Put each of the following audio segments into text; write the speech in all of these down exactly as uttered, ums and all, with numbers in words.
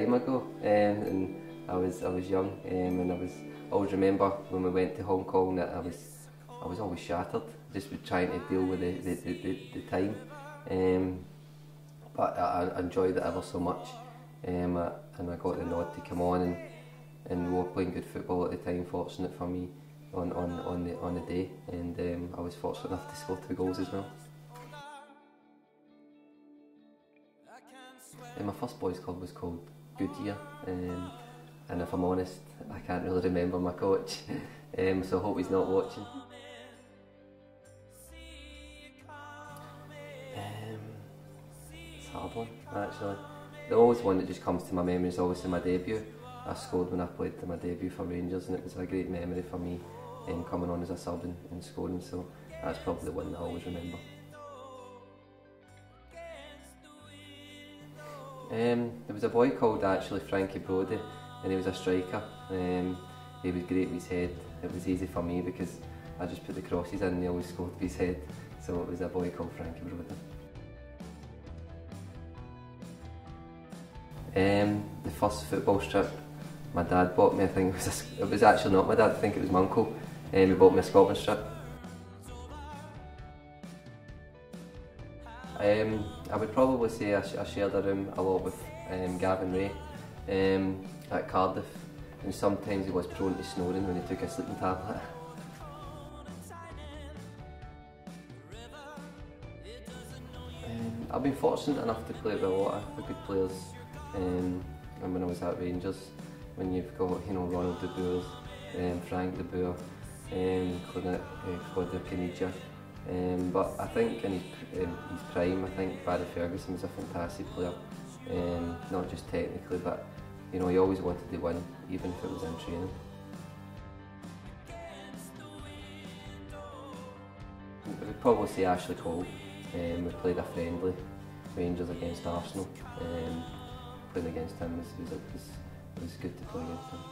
time ago, um, and I was I was young, um, and I was I always remember when we went to Hong Kong that I was I was always shattered, just with trying to deal with the the, the, the, the time. Um, but I, I enjoyed it ever so much, um, I, and I got the nod to come on, and and we were playing good football at the time. Fortunate for me, on on on the on the day, and um, I was fortunate enough to score two goals as well. And my first boys' club was called Good Year, um, and if I'm honest, I can't really remember my coach, um, so I hope he's not watching. Um, it's a hard one, actually. The always one that just comes to my memory is obviously my debut. I scored when I played my debut for Rangers, and it was a great memory for me, um, coming on as a sub and, and scoring, so that's probably the one that I always remember. Um, there was a boy called actually Frankie Brody, and he was a striker. Um, he was great with his head. It was easy for me because I just put the crosses in and he always scored with his head. So it was a boy called Frankie Brody. Um, the first football strip my dad bought me, I think it was, a, it was actually not my dad, I think it was my uncle. Um, he bought me a Scotland strip. Um, I would probably say I, sh I shared a room a lot with um, Gavin Ray um, at Cardiff, and sometimes he was prone to snoring when he took a sleeping tablet. um, I've been fortunate enough to play with a lot of good players, um, and when I was at Rangers, when you've got, you know, Ronald De Boer, um, Frank De Boer, um, Claudio Kanija. Um, but I think in his, um, his prime, I think Barry Ferguson was a fantastic player, um, not just technically, but, you know, he always wanted to win, even if it was in training. I would probably say Ashley Cole. Um, we played a friendly, Rangers against Arsenal. Um, playing against him was, was, was, was good to play against him.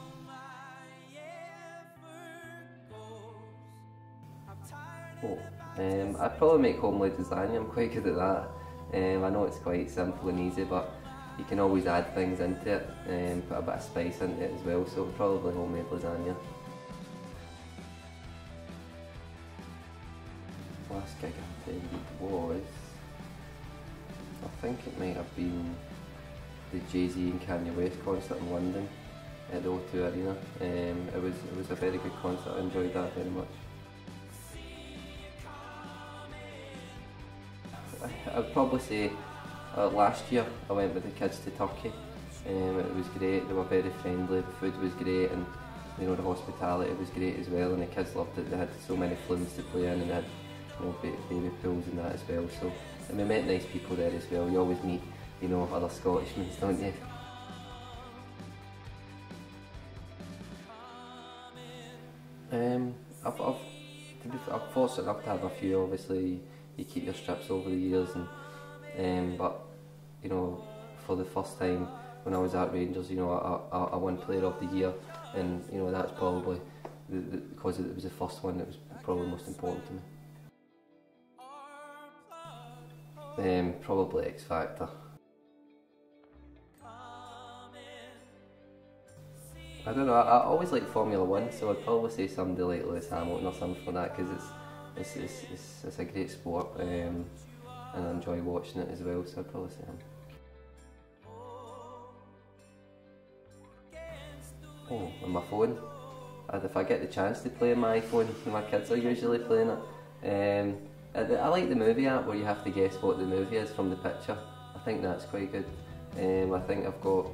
Oh. Um, I probably make homemade lasagna. I'm quite good at that. Um, I know it's quite simple and easy, but you can always add things into it, and um, put a bit of spice into it as well. So probably homemade lasagna. Last gig I played was, I think it might have been the Jay-Z and Kanye West concert in London at the O two Arena. Um, it was it was a very good concert. I enjoyed that very much. I'd probably say uh, last year I went with the kids to Turkey. Um, it was great. They were very friendly. The food was great, and, you know, the hospitality was great as well. And the kids loved it. They had so many flumes to play in, and they had, you know, baby pools and that as well. So, and we met nice people there as well. You always meet, you know, other Scottishmen, don't you? Um, I've, I've to be I've fortunate enough to have a few, obviously. You keep your strips over the years, and um, but, you know, for the first time when I was at Rangers, you know, I, I, I won Player of the Year, and, you know, that's probably the, the, because it was the first one that was probably most important to me. Um, probably X Factor. I don't know. I, I always like Formula One, so I'd probably say somebody like Lewis Hamilton or something like that, because it's. It's, it's, it's, it's a great sport, um, and I enjoy watching it as well, so I'd probably say him. Oh, and my phone. If I get the chance to play on my iPhone, my kids are usually playing it. Um, I, I like the movie app where you have to guess what the movie is from the picture. I think that's quite good. Um, I think I've got,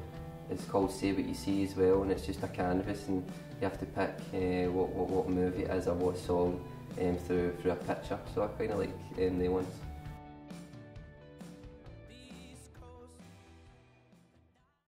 it's called Say What You See as well, and it's just a canvas, and you have to pick uh, what, what, what movie it is or what song. Um, through, through a picture, so I kind of like um, the ones.